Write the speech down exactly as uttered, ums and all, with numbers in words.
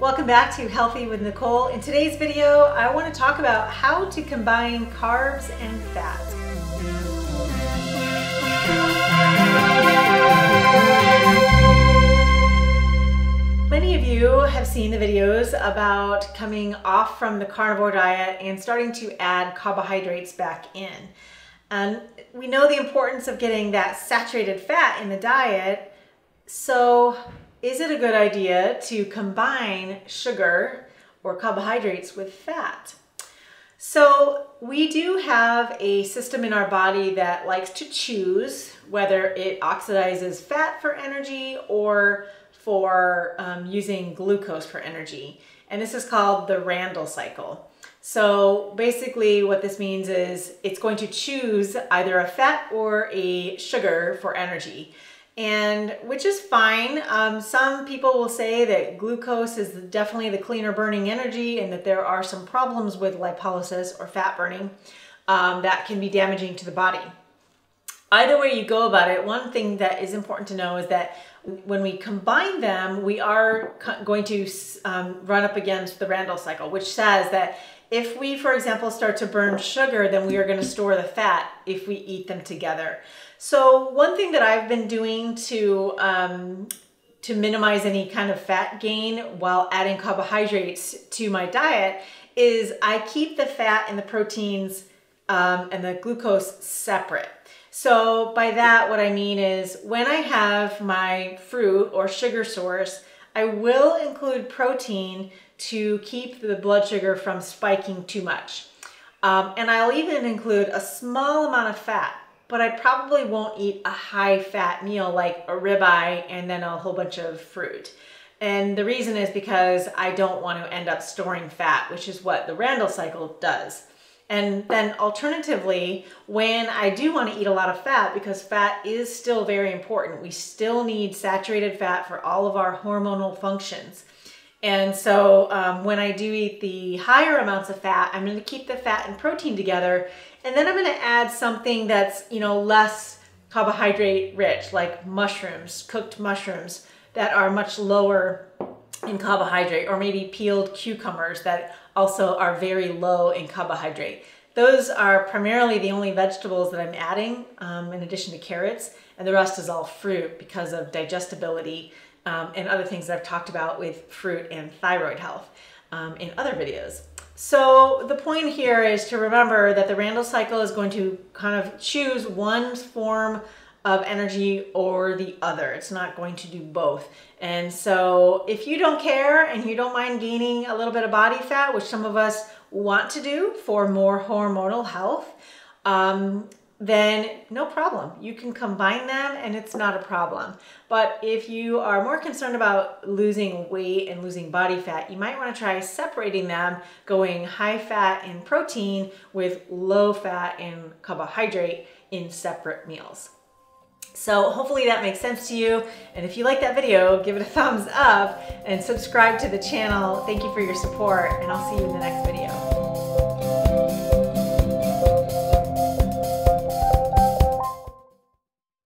Welcome back to Healthy with Nicole. In today's video, I want to talk about how to combine carbs and fats. Many of you have seen the videos about coming off from the carnivore diet and starting to add carbohydrates back in. And we know the importance of getting that saturated fat in the diet, so is it a good idea to combine sugar or carbohydrates with fat? So we do have a system in our body that likes to choose whether it oxidizes fat for energy or for um, using glucose for energy. And this is called the Randle cycle. So basically what this means is it's going to choose either a fat or a sugar for energy. And which is fine. Um, some people will say that glucose is definitely the cleaner burning energy and that there are some problems with lipolysis or fat burning um, that can be damaging to the body. Either way you go about it, one thing that is important to know is that when we combine them, we are going to um, run up against the Randle cycle, which says that if we, for example, start to burn sugar, then we are going to store the fat if we eat them together. So one thing that I've been doing to, um, to minimize any kind of fat gain while adding carbohydrates to my diet is I keep the fat and the proteins um, and the glucose separate. So by that, what I mean is when I have my fruit or sugar source, I will include protein to keep the blood sugar from spiking too much. Um, and I'll even include a small amount of fat, but I probably won't eat a high fat meal like a ribeye and then a whole bunch of fruit. And the reason is because I don't want to end up storing fat, which is what the Randle cycle does. And then alternatively, when I do want to eat a lot of fat, because fat is still very important, we still need saturated fat for all of our hormonal functions. And so um, when I do eat the higher amounts of fat, I'm going to keep the fat and protein together. And then I'm going to add something that's, you know, less carbohydrate rich, like mushrooms, cooked mushrooms that are much lower in carbohydrate, or maybe peeled cucumbers that also are very low in carbohydrate. Those are primarily the only vegetables that I'm adding um, in addition to carrots, and the rest is all fruit because of digestibility Um, and other things that I've talked about with fruit and thyroid health um, in other videos. So the point here is to remember that the Randle cycle is going to kind of choose one form of energy or the other. It's not going to do both. And so if you don't care and you don't mind gaining a little bit of body fat, which some of us want to do for more hormonal health, um, then no problem. You can combine them and it's not a problem. But if you are more concerned about losing weight and losing body fat, you might want to try separating them, going high fat and protein with low fat and carbohydrate in separate meals. So hopefully that makes sense to you. And if you like that video, give it a thumbs up and subscribe to the channel. Thank you for your support, and I'll see you in the next video.